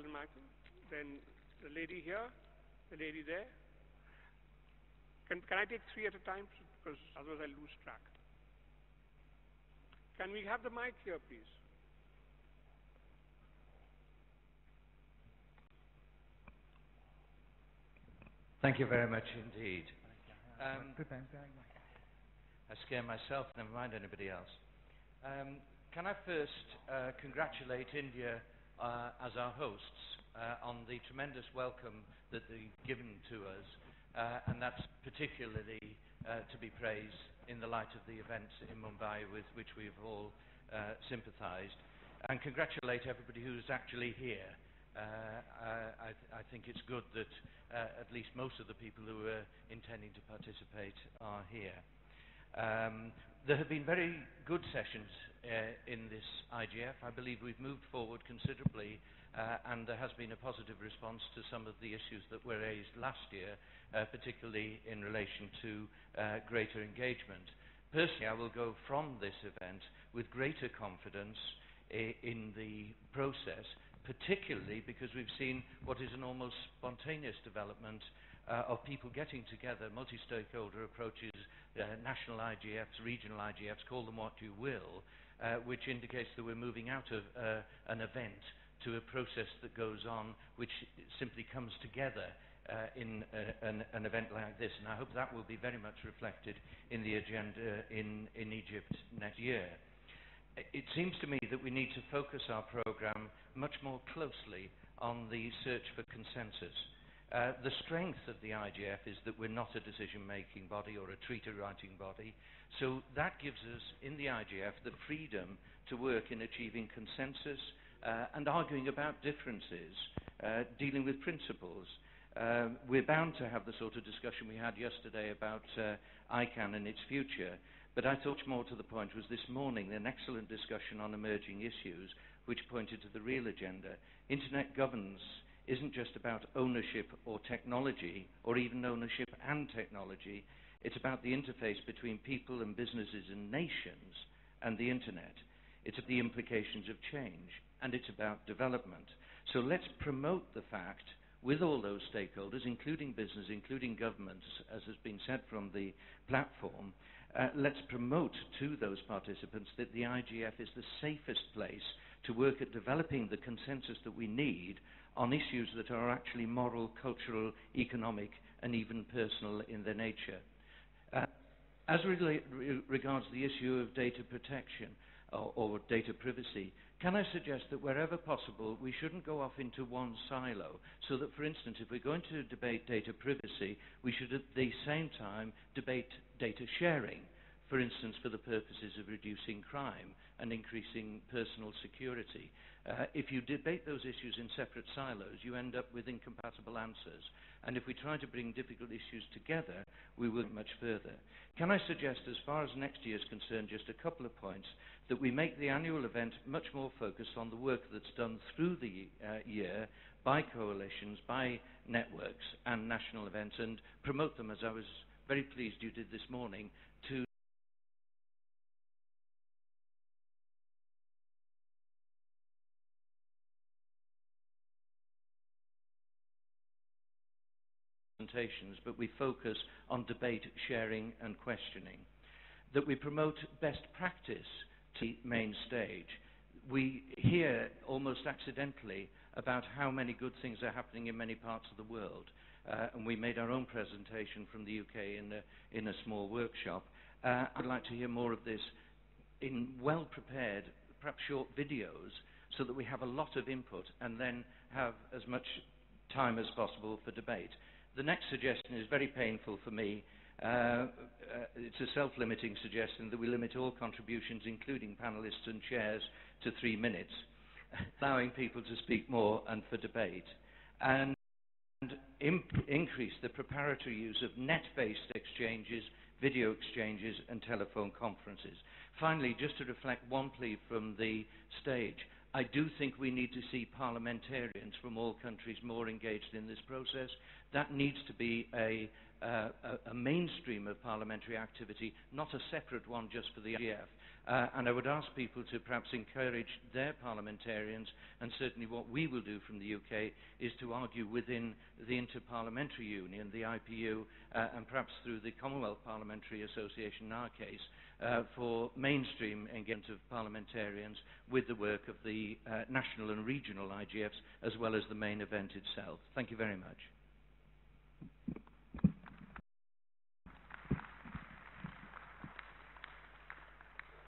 Alan Michael, then the lady here, the lady there. Can I take three at a time? Because otherwise I'll lose track. Can we have the mic here, please? Thank you very much indeed. I scare myself, never mind anybody else. Can I first congratulate India as our hosts on the tremendous welcome that they've given to us, and that's particularly to be praised in the light of the events in Mumbai with which we've all sympathised, and congratulate everybody who's actually here. I think it's good that at least most of the people who are intending to participate are here. There have been very good sessions in this IGF. I believe we've moved forward considerably, and there has been a positive response to some of the issues that were raised last year, particularly in relation to greater engagement. Personally, I will go from this event with greater confidence in the process, particularly because we've seen what is an almost spontaneous development of people getting together, multi-stakeholder approaches, national IGFs, regional IGFs, call them what you will, which indicates that we're moving out of an event to a process that goes on, which simply comes together in an event like this. And I hope that will be very much reflected in the agenda in Egypt next year. It seems to me that we need to focus our programme much more closely on the search for consensus. The strength of the IGF is that we're not a decision-making body or a treaty-writing body, so that gives us, in the IGF, the freedom to work in achieving consensus and arguing about differences, dealing with principles. We're bound to have the sort of discussion we had yesterday about ICANN and its future, but I thought more to the point was this morning an excellent discussion on emerging issues which pointed to the real agenda. Internet governance isn't just about ownership or technology, or even ownership and technology. It's about the interface between people and businesses and nations and the internet. It's about the implications of change, and it's about development. So let's promote the fact with all those stakeholders, including business, including governments, as has been said from the platform, let's promote to those participants that the IGF is the safest place to work at developing the consensus that we need on issues that are actually moral, cultural, economic, and even personal in their nature. As regards the issue of data protection, or data privacy, can I suggest that wherever possible we shouldn't go off into one silo, so that, for instance, if we're going to debate data privacy, we should at the same time debate data sharing, for instance, for the purposes of reducing crime and increasing personal security. If you debate those issues in separate silos, you end up with incompatible answers. And if we try to bring difficult issues together, we will get much further. Can I suggest, as far as next year is concerned, just a couple of points, that we make the annual event much more focused on the work that's done through the year by coalitions, by networks and national events, and promote them, as I was very pleased you did this morning, to but we focus on debate, sharing and questioning. That we promote best practice to the main stage. We hear almost accidentally about how many good things are happening in many parts of the world. And we made our own presentation from the UK in a small workshop. I'd like to hear more of this in well-prepared, perhaps short videos, so that we have a lot of input and then have as much time as possible for debate. The next suggestion is very painful for me. It's a self-limiting suggestion that we limit all contributions, including panelists and chairs, to 3 minutes, allowing people to speak more and for debate. And increase the preparatory use of net-based exchanges, video exchanges and telephone conferences. Finally, just to reflect one plea from the stage, I do think we need to see parliamentarians from all countries more engaged in this process. That needs to be a mainstream of parliamentary activity, not a separate one just for the IGF. And I would ask people to perhaps encourage their parliamentarians, and certainly what we will do from the UK is to argue within the Interparliamentary Union, the IPU, and perhaps through the Commonwealth Parliamentary Association in our case, for mainstream engagement of parliamentarians with the work of the national and regional IGFs, as well as the main event itself. Thank you very much.